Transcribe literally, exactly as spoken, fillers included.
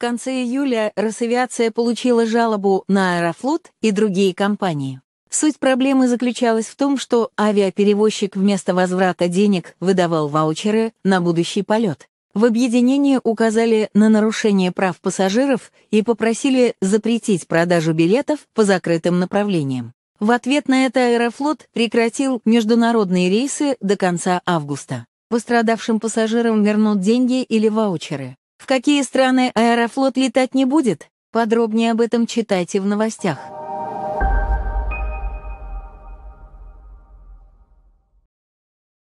конце июля Росавиация получила жалобу на Аэрофлот и другие компании. Суть проблемы заключалась в том, что авиаперевозчик вместо возврата денег выдавал ваучеры на будущий полет. В объединении указали на нарушение прав пассажиров и попросили запретить продажу билетов по закрытым направлениям. В ответ на это Аэрофлот прекратил международные рейсы до конца августа. Пострадавшим пассажирам вернут деньги или ваучеры. В какие страны Аэрофлот летать не будет? Подробнее об этом читайте в новостях.